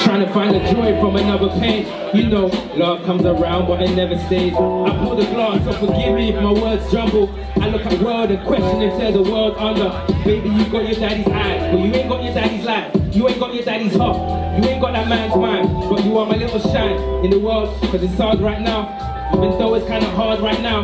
Trying to find the joy from another page. You know, love comes around but it never stays. I pour the glass, so forgive me if my words jumble. I look at world and question if there's a world under. Baby, you got your daddy's eyes, but you ain't got your daddy's life. You ain't got your daddy's heart, you ain't got that man's mind. But you are my little shine in the world, cause it's hard right now. Even though it's kinda hard right now,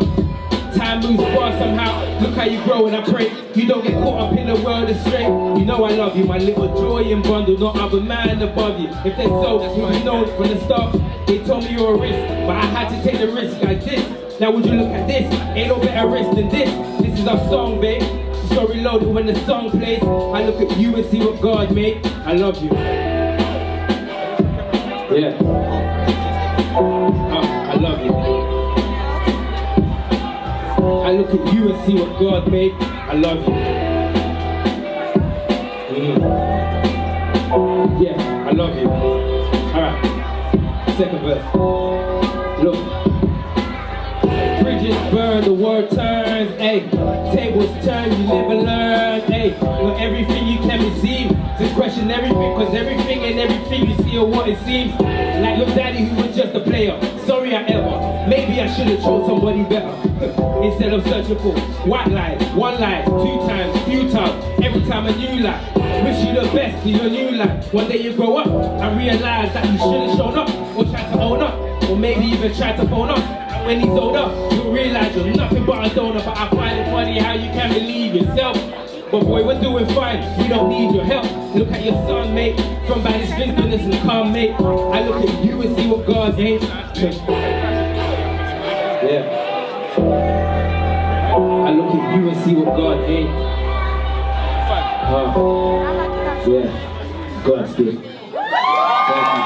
time moves fast somehow. Look how you grow, and I pray you don't get caught up in the world of straight. You know I love you, my little joy and bundle. Not other man above you. If they so, that's what you know from the start. They told me you're a risk, but I had to take the risk like this. Now would you look at this? Ain't no better risk than this. This is our song, babe. Story loaded when the song plays. I look at you and see what God made. I love you. Yeah. I love you. I look at you and see what God made. I love you. Yeah, I love you. Alright, second verse. Look. Bridges burn, the world turns, ayy. Tables turn, you live and learn, ayy. Not everything you can receive. Just question everything, cause everything and everything you see or what it seems. Like your daddy who was just a player. Sorry I ever. Maybe I should have chose somebody better. Instead of searching for white lies, one lie, two times, few times, every time a new lie. Wish you the best in your new life. One day you grow up and realize that you should have shown up, or tried to own up, or maybe even tried to phone up. And when he's old up, you'll realize you're nothing but a donor. But I find it funny how you can't believe yourself. But boy, we're doing fine, we don't need your help. Look at your son, mate, from by his business and calm, mate. I look at you and see what God gave. Yeah. I look at you and see what God ain't. Yeah, God's good. Thank you.